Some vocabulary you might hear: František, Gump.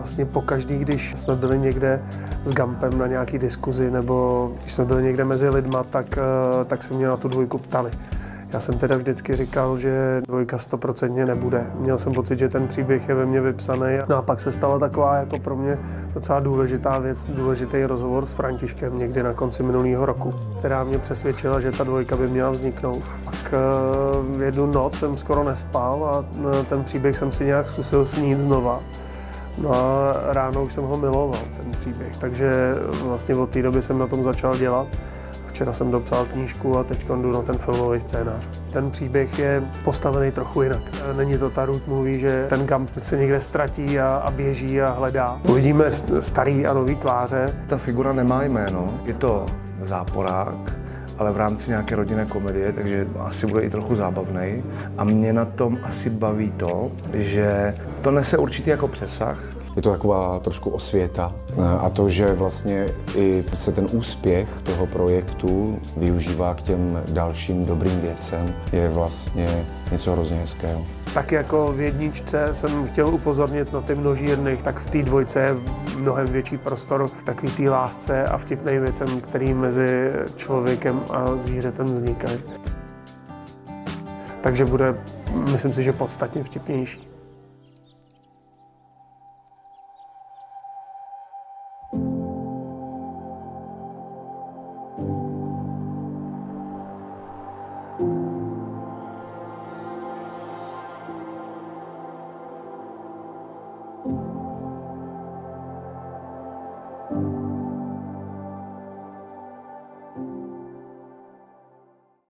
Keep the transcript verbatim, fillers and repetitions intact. Vlastně pokaždý, když jsme byli někde s Gumpem na nějaký diskuzi nebo když jsme byli někde mezi lidma, tak, tak se mě na tu dvojku ptali. Já jsem teda vždycky říkal, že dvojka stoprocentně nebude. Měl jsem pocit, že ten příběh je ve mně vypsaný. No a pak se stala taková jako pro mě docela důležitá věc, důležitý rozhovor s Františkem někdy na konci minulého roku, která mě přesvědčila, že ta dvojka by měla vzniknout. Pak v jednu noc jsem skoro nespal a ten příběh jsem si nějak zkusil snít znova. No a ráno už jsem ho miloval, ten příběh, takže vlastně od té doby jsem na tom začal dělat. Včera jsem dopsal knížku a teď jdu na ten filmový scénář. Ten příběh je postavený trochu jinak. Není to ta road movie, že ten Gump se někde ztratí a, a běží a hledá. Uvidíme starý a nový tváře. Ta figura nemá jméno, je to záporák, ale v rámci nějaké rodinné komedie, takže asi bude i trochu zábavnej. A mě na tom asi baví to, že to nese určitý jako přesah. Je to taková trošku osvěta a to, že vlastně i se ten úspěch toho projektu využívá k těm dalším dobrým věcem, je vlastně něco hrozně hezkého. Tak jako v jedničce jsem chtěl upozornit na ty množí jedných, tak v té dvojce je mnohem větší prostor takový té lásce a vtipným věcem, který mezi člověkem a zvířetem vznikají. Takže bude, myslím si, že podstatně vtipnější.